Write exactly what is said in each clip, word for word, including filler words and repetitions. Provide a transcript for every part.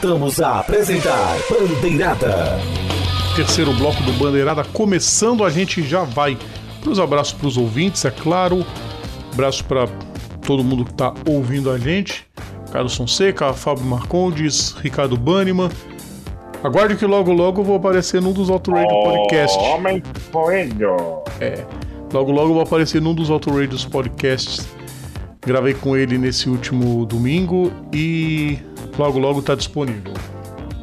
voltamos a apresentar Bandeirada. Terceiro bloco do Bandeirada começando, a gente já vai para os abraços para os ouvintes, é claro. Abraço para todo mundo que está ouvindo a gente. Carlos Fonseca, Fábio Marcondes, Ricardo Banniman. Aguarde que logo logo eu vou aparecer num dos Autorádios oh, Podcast. Homem coelho. É, logo logo eu vou aparecer num dos Autorádios Podcasts. Gravei com ele nesse último domingo e logo logo tá disponível.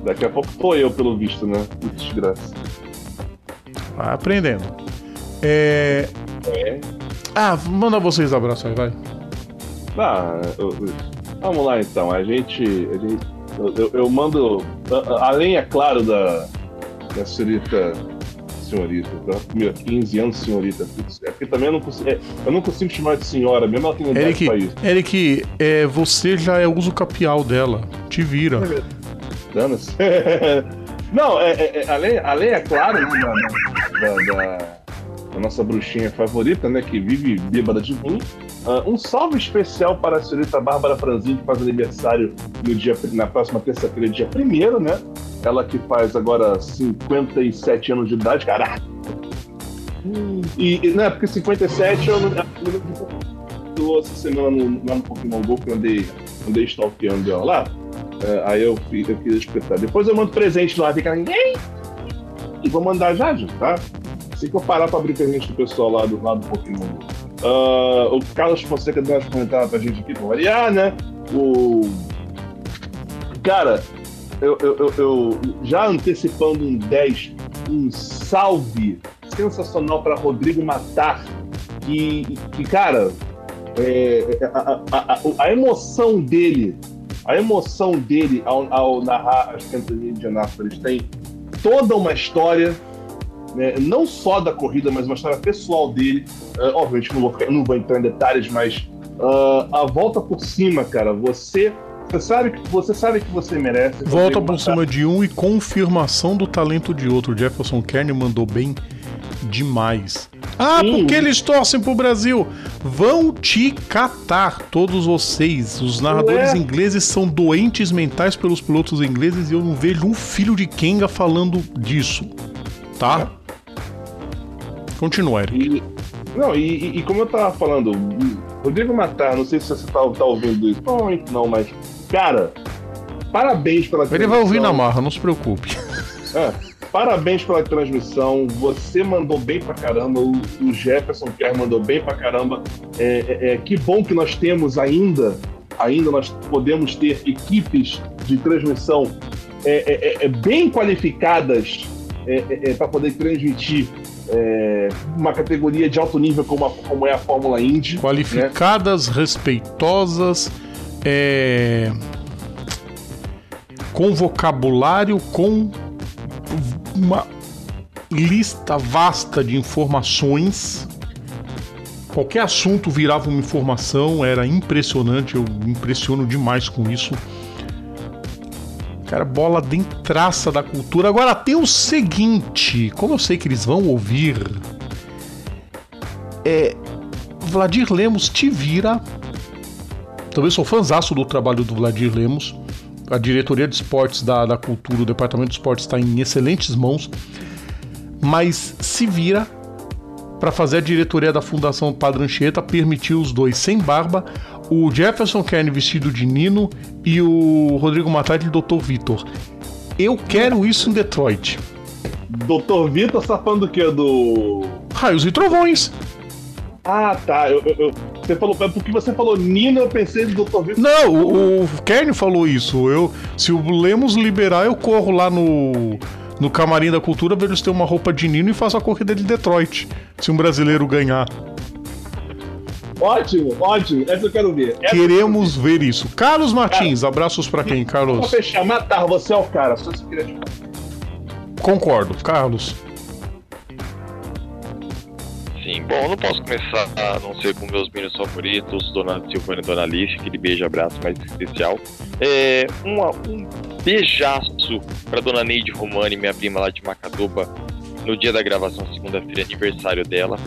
Daqui a pouco tô eu, pelo visto, né? Que desgraça. Vai aprendendo. É... é... Ah, manda vocês abraços aí, vai. Ah, eu, eu... vamos lá então. A gente... A gente... Eu, eu, eu mando, além, é claro, da, da senhorita, senhorita, tá? Meu, quinze anos, senhorita. É porque também eu não consigo, é, eu não consigo chamar de senhora, mesmo ela tem idade Eric, pra isso. Eric, é, você já é uso capial dela, te vira. Danos. Não, é, é, além, além, é claro, né, da, da, da nossa bruxinha favorita, né, que vive bêbada de mim. Uh, um salve especial para a senhorita Bárbara Franzini, que faz aniversário no dia, na próxima terça-feira, dia primeiro, né? Ela que faz agora cinquenta e sete anos de idade, caraca! E, e né, porque cinquenta e sete eu não eu essa semana no, lá no Pokémon Go, que eu andei, andei stalkeando ela lá. Uh, aí eu, eu quis espetar. Depois eu mando presente lá, fica ninguém! E vou mandar já, já, tá? Assim que eu parar para abrir presente do pessoal lá do, lá do Pokémon Go. Uh, o Carlos Fonseca deu umas comentadas pra gente aqui pra variar, né? O... Cara, eu, eu, eu, eu já antecipando um dez, um salve sensacional pra Rodrigo Matar. Que, que cara, é, a, a, a, a emoção dele, a emoção dele ao, ao narrar as campanhas de Anápolis tem toda uma história. Né, não só da corrida, mas uma história pessoal dele. Uh, obviamente não vou, ficar, não vou entrar em detalhes, mas uh, a volta por cima, cara. Você, você, sabe, você sabe que você merece. Volta por cima de um e confirmação do talento de outro. Jefferson Kern mandou bem demais. Ah, sim. Porque eles torcem pro Brasil. Vão te catar, todos vocês. Os narradores Ué? ingleses são doentes mentais pelos pilotos ingleses e eu não vejo um filho de Kenga falando disso. Tá? Continua, Eric. E, não, e, e como eu tava falando, Rodrigo Matar, não sei se você tá, tá ouvindo isso, provavelmente não, mas, cara, parabéns pela transmissão. Ele vai ouvir na marra, não se preocupe. É, parabéns pela transmissão, você mandou bem pra caramba, o, o Jefferson Kern mandou bem pra caramba. É, é, é, que bom que nós temos ainda, ainda nós podemos ter equipes de transmissão é, é, é, bem qualificadas. É, é, é, para poder transmitir é, uma categoria de alto nível como, a, como é a Fórmula Indy. Qualificadas, né? Respeitosas, é... com vocabulário, com uma lista vasta de informações. Qualquer assunto virava uma informação, era impressionante, eu me impressiono demais com isso. Cara, bola dentro traça da cultura. Agora tem o seguinte, como eu sei que eles vão ouvir, é, Vladimir Lemos te vira. Também sou fãzaço do trabalho do Vladimir Lemos. A diretoria de esportes da, da cultura, o departamento de esportes está em excelentes mãos, mas se vira para fazer a diretoria da Fundação Padrancheta permitir os dois sem barba, o Jefferson Kern vestido de Nino e o Rodrigo Matar de doutor Vitor. Eu quero isso em Detroit. doutor Vitor, você tá falando do quê? Do... Raios e Trovões. Ah, tá. Eu, eu, eu... Você falou... Porque você falou Nino, eu pensei no doutor Vitor. Não, o, o Kern falou isso. Eu, se o Lemos liberar, eu corro lá no... no Camarim da Cultura, ver eles terem uma roupa de Nino e faço a corrida de Detroit. Se um brasileiro ganhar. Ótimo, ótimo. Essa eu quero ver. Essa Queremos quero ver. ver isso. Carlos Martins, cara, abraços pra quem, Carlos? Vou fechar, Matar, você é o cara. Só se queria te... Concordo, Carlos. Sim, bom, não posso começar a não ser com meus meninos favoritos, Dona Silvânia e Dona Alice, aquele beijo e abraço mais especial. É, um, um beijaço pra Dona Neide Romani, minha prima lá de Macaduba, no dia da gravação, segunda-feira, aniversário dela.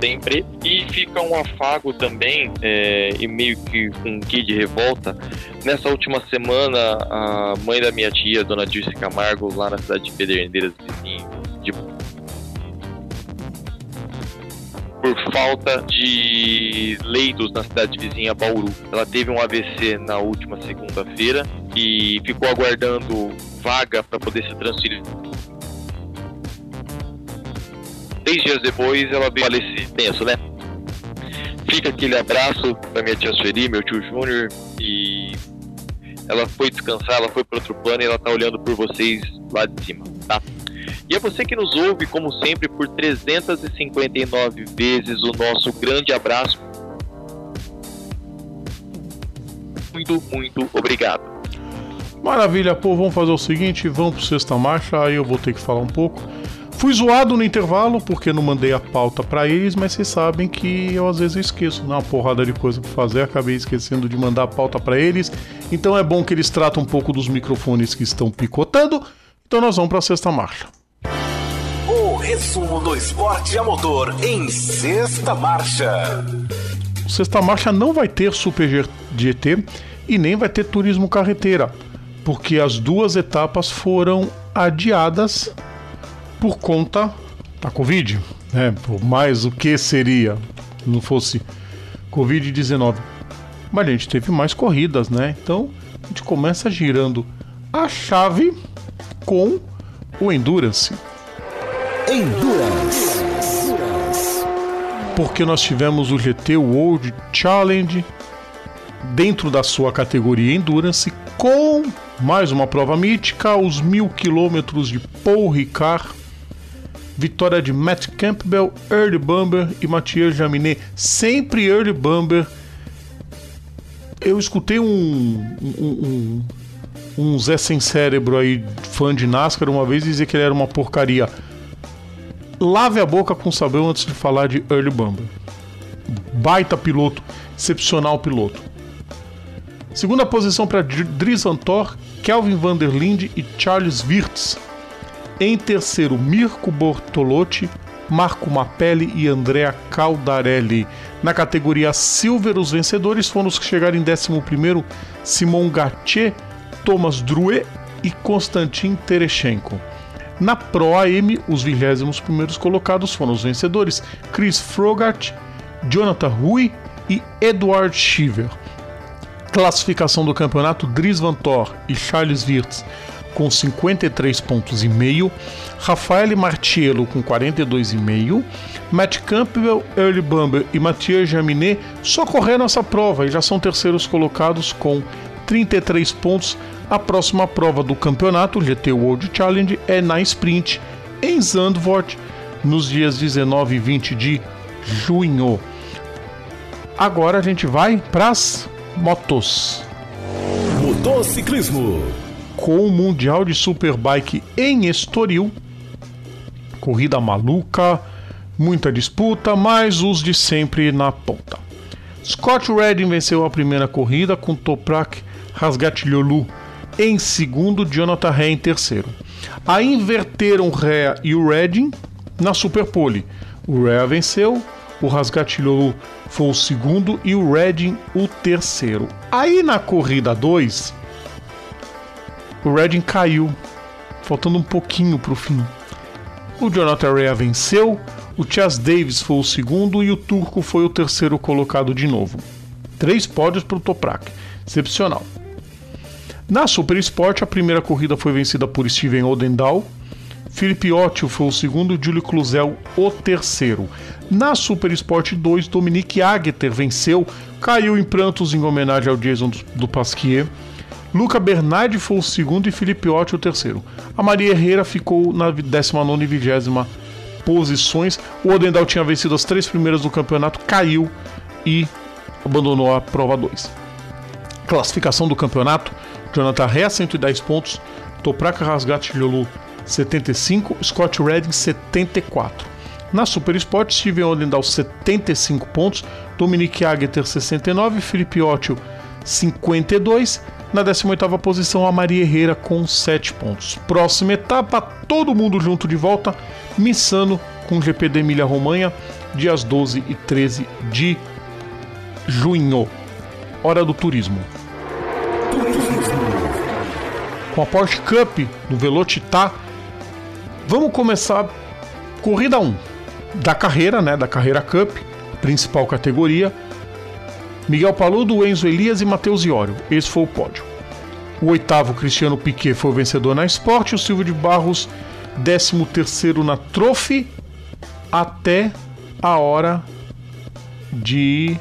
sempre. E fica um afago também, é, e meio que com um quê de revolta. Nessa última semana, a mãe da minha tia, Dona Dilce Camargo, lá na cidade de Pederneiras, vizinho de... por falta de leitos na cidade vizinha Bauru. Ela teve um A V C na última segunda-feira e ficou aguardando vaga para poder se transferir. Três dias depois ela veio falecer, tenso, né? Fica aquele abraço para minha tia Sueli, meu tio Júnior, e ela foi descansar, ela foi para outro plano e ela tá olhando por vocês lá de cima, tá? E a você que nos ouve, como sempre, por trezentas e cinquenta e nove vezes, o nosso grande abraço. Muito, muito obrigado. Maravilha, pô, vamos fazer o seguinte, vamos pro Sexta Marcha, aí eu vou ter que falar um pouco. Fui zoado no intervalo, porque não mandei a pauta pra eles, mas vocês sabem que eu às vezes esqueço, né? Uma porrada de coisa pra fazer, acabei esquecendo de mandar a pauta pra eles. Então é bom que eles tratam um pouco dos microfones que estão picotando. Então nós vamos pra Sexta Marcha. O resumo do esporte a motor em Sexta Marcha. Sexta Marcha não vai ter Super G T e nem vai ter Turismo Carreteira, porque as duas etapas foram adiadas por conta da Covid, né? Por mais o que seria se não fosse covid dezenove. Mas a gente teve mais corridas, né? Então a gente começa girando a chave com o Endurance. Endurance. Porque nós tivemos o G T World Challenge dentro da sua categoria Endurance, com mais uma prova mítica, os mil quilômetros de Paul Ricard. Vitória de Matt Campbell, Earl Bamber e Mathieu Jaminet. Sempre Earl Bamber. Eu escutei um... um, um Um Zé Sem Cérebro aí, fã de NASCAR, uma vez dizer que ele era uma porcaria. Lave a boca com sabão antes de falar de Earl Bamber. Baita piloto, excepcional piloto. Segunda posição para Dries Vanthoor, Kelvin van der Linde e Charles Wirtz. Em terceiro, Mirko Bortolotti, Marco Mappelli e Andrea Caldarelli. Na categoria Silver, os vencedores foram os que chegaram em décimo primeiro, Simon Gatier, Thomas Drouet e Konstantin Tereschenko. Na Pro A M, os vigésimos primeiros colocados foram os vencedores Chris Froggatt, Jonathan Rea e Edward Shiver. Classificação do campeonato: Dries Vanthoor e Charles Wirtz com cinquenta e três pontos e meio, Raffaele Martiello com quarenta e dois vírgula cinco, Matt Campbell, Earl Bamber e Mathieu Jaminet só correram essa prova e já são terceiros colocados com trinta e três pontos. A próxima prova do campeonato, o G T World Challenge, é na Sprint, em Zandvoort, nos dias dezenove e vinte de junho. Agora a gente vai para as motos. Motociclismo. Com o Mundial de Superbike em Estoril, corrida maluca, muita disputa, mas os de sempre na ponta. Scott Redding venceu a primeira corrida, com Toprak Razgatlioglu em segundo, Jonathan Rea em terceiro. Aí inverteram o Rea e o Redding na Superpole. O Rea venceu, o Razgatlioglu foi o segundo e o Redding o terceiro. Aí na corrida dois, o Redding caiu, faltando um pouquinho para o fim. O Jonathan Rea venceu, o Chas Davis foi o segundo e o turco foi o terceiro colocado de novo. Três pódios para o Toprak. Excepcional. Na Super Sport, a primeira corrida foi vencida por Steven Odendaal. Felipe Othio foi o segundo, Júlio Cluzel o terceiro. Na Super Sport dois, Dominique Aegerter venceu, caiu em prantos em homenagem ao Jason do Pasquier. Luca Bernardi foi o segundo e Felipe Othio o terceiro. A Maria Herrera ficou na décima nona e vigésima posições. O Odendaal tinha vencido as três primeiras do campeonato, caiu e abandonou a prova dois. Classificação do campeonato: Jonathan Rea cento e dez pontos, Toprak Razgatlioglu setenta e cinco, Scott Redding setenta e quatro. Na Super Sport, Steven Odendaal setenta e cinco pontos, Dominique Aegerter sessenta e nove, Felipe Othio cinquenta e dois. Na décima oitava posição, a Maria Herrera com sete pontos. Próxima etapa, todo mundo junto de volta, Misano com G P de Emília Romanha, dias doze e treze de junho. Hora do turismo. Com a Porsche Cup no Velocitar, vamos começar corrida um da carreira, né, da carreira Cup, principal categoria. Miguel Paludo, Enzo Elias e Matheus Iório. Esse foi o pódio. O oitavo, Cristiano Piquet, foi o vencedor na Sport. O Silvio de Barros, décimo terceiro na Trophy, até a hora de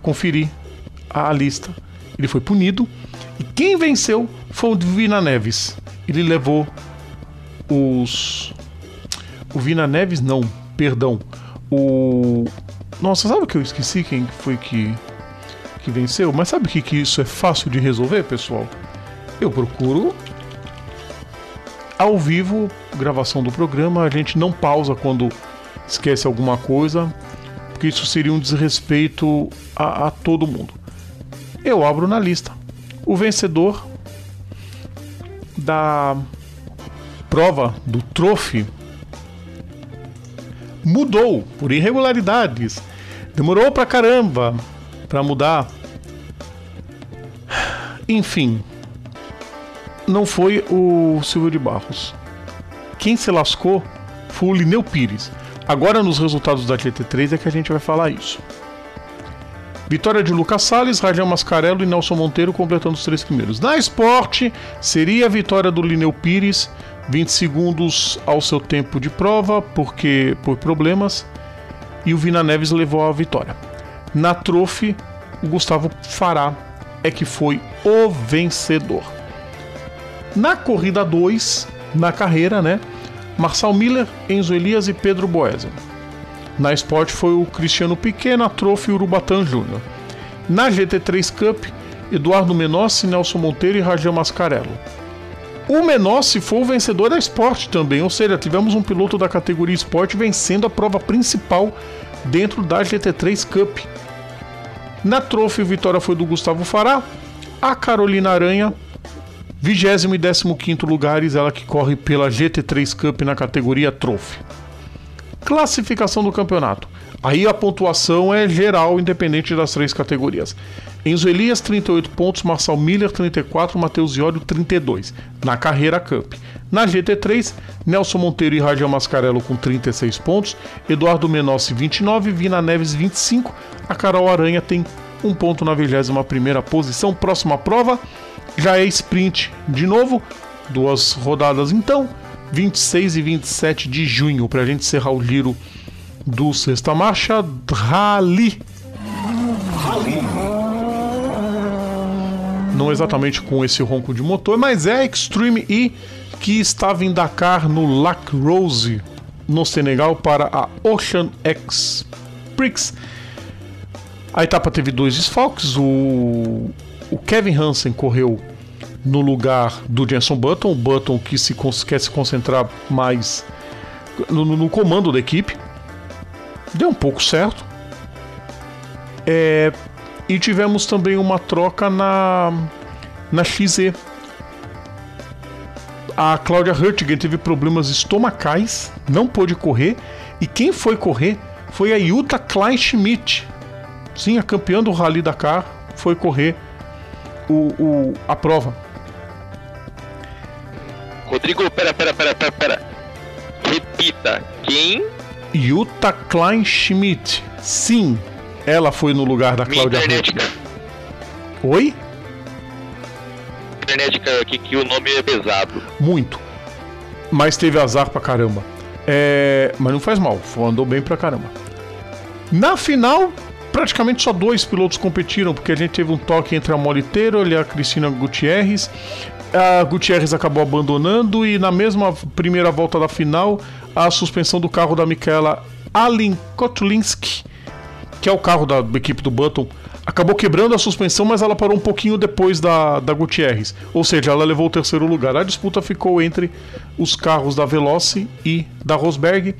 conferir a lista. Ele foi punido. E quem venceu foi o Divina Neves. Ele levou os... O Divina Neves, não, perdão. O... Nossa, sabe o que eu esqueci? Quem foi que... que venceu? Mas sabe o que, que isso é fácil de resolver, pessoal? Eu procuro ao vivo, gravação do programa. A gente não pausa quando esquece alguma coisa, porque isso seria um desrespeito a, a todo mundo. Eu abro na lista o vencedor da prova do Trophy. Mudou por irregularidades, demorou pra caramba para mudar. Enfim, não foi o Silvio de Barros. Quem se lascou foi o Lineu Pires. Agora, nos resultados da G T três é que a gente vai falar isso. Vitória de Lucas Salles, Rajão Mascarello e Nelson Monteiro, completando os três primeiros. Na Sport, seria a vitória do Lineu Pires, vinte segundos ao seu tempo de prova, porque por problemas, e o Vina Neves levou a vitória. Na Trophy, o Gustavo Farah é que foi o vencedor. Na corrida dois, na carreira, né? Marçal Miller, Enzo Elias e Pedro Boesen. Na Sport foi o Cristiano Piquet, na Trophy o Urubatã Júnior. Na G T três Cup, Eduardo Menossi, Nelson Monteiro e Rajão Mascarello. O Menossi foi o vencedor da Sport também, ou seja, tivemos um piloto da categoria Sport vencendo a prova principal dentro da G T três Cup. Na Trophy, a vitória foi do Gustavo Farah. A Carolina Aranha, vigésimo e décimo quinto lugares, ela que corre pela G T três Cup na categoria Trophy. Classificação do campeonato. Aí a pontuação é geral, independente das três categorias. Enzo Elias, trinta e oito pontos, Marçal Miller, trinta e quatro, Matheus Iório, trinta e dois, na carreira Cup. Na G T três, Nelson Monteiro e Rajão Mascarello com trinta e seis pontos, Eduardo Menossi, vinte e nove, Vina Neves, vinte e cinco, a Carol Aranha tem um ponto na vigésima primeira posição. Próxima prova já é sprint de novo, duas rodadas então, vinte e seis e vinte e sete de junho, para a gente encerrar o giro do Sexta Marcha, Rally. Não exatamente com esse ronco de motor, mas é Extreme E, que estava em Dakar, no Lac Rose, no Senegal, para a Ocean X Prix. A etapa teve dois desfalques. O, o Kevin Hansen correu no lugar do Jenson Button, o Button que se cons... quer se concentrar mais no, no comando da equipe. Deu um pouco certo. É... E tivemos também uma troca na, na X E. A Claudia Hurtigan teve problemas estomacais, não pôde correr. E quem foi correr foi a Yuta Kleinschmidt. Sim, a campeã do Rally Dakar foi correr o, o, a prova. Rodrigo, pera, pera, pera, pera, pera. Repita, quem? Yuta Kleinschmidt. Sim. Ela foi no lugar da Cláudia Hurtigan. Oi? Internet aqui que o nome é pesado. Muito. Mas teve azar pra caramba. É... Mas não faz mal, andou bem pra caramba. Na final, praticamente só dois pilotos competiram, porque a gente teve um toque entre a Moliteiro e a Cristina Gutierrez. A Gutierrez acabou abandonando e na mesma primeira volta da final, a suspensão do carro da Michaela Alin Kotlinski, que é o carro da equipe do Button, acabou quebrando a suspensão, mas ela parou um pouquinho depois da, da Gutierrez. Ou seja, ela levou o terceiro lugar. A disputa ficou entre os carros da Veloci e da Rosberg.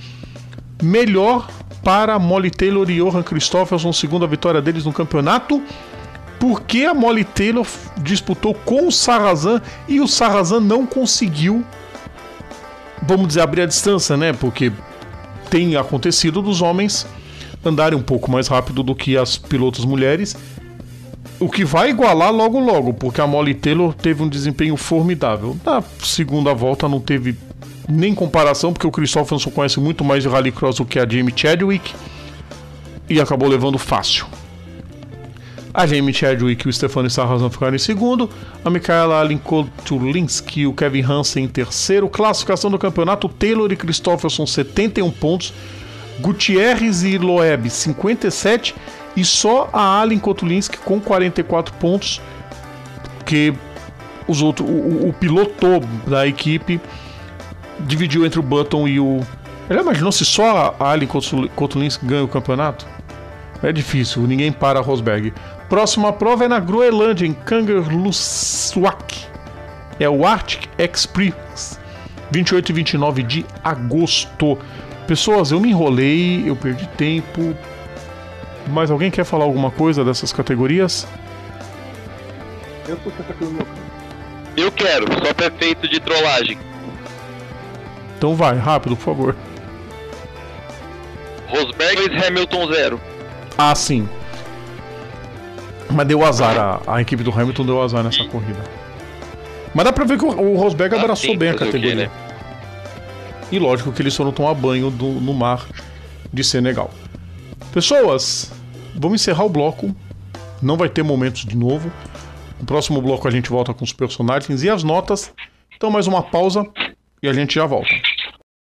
Melhor para Molly Taylor e Johan Christofferson, segunda vitória deles no campeonato, porque a Molly Taylor disputou com o Sarrazin e o Sarrazin não conseguiu, vamos dizer, abrir a distância, né? Porque tem acontecido dos homens andarem um pouco mais rápido do que as pilotos mulheres, o que vai igualar logo logo, porque a Molly Taylor teve um desempenho formidável. Na segunda volta não teve nem comparação, porque o Christofferson conhece muito mais de Rallycross do que a Jamie Chadwick e acabou levando fácil. A Jamie Chadwick e o Stefano Sarrazin ficaram em segundo, a Michaela Allen Kotulinski e o Kevin Hansen em terceiro. Classificação do campeonato: Taylor e Christofferson setenta e um pontos, Gutierrez e Loeb cinquenta e sete, e só a Allen Kotulinski com quarenta e quatro pontos, que os outros, o, o piloto da equipe dividiu entre o Button e o... Ele imaginou se só a Allen Kotulinski ganha o campeonato? É difícil, ninguém para a Rosberg. Próxima prova é na Groenlândia, em Kangerlussuaq. É o Arctic Express, vinte e oito e vinte e nove de agosto. Pessoas, eu me enrolei, eu perdi tempo, mas alguém quer falar alguma coisa dessas categorias? Eu, eu quero, só pra efeito de trollagem. Então vai, rápido, por favor. Rosberg e Hamilton zero. Ah, sim. Mas deu azar, a, a equipe do Hamilton deu azar nessa corrida. Mas dá pra ver que o, o Rosberg abraçou ah, bem a categoria. Né? E lógico que eles foram tomar banho do, no mar de Senegal. Pessoas, vamos encerrar o bloco. Não vai ter momentos de novo. No próximo bloco a gente volta com os personagens e as notas. Então mais uma pausa e a gente já volta.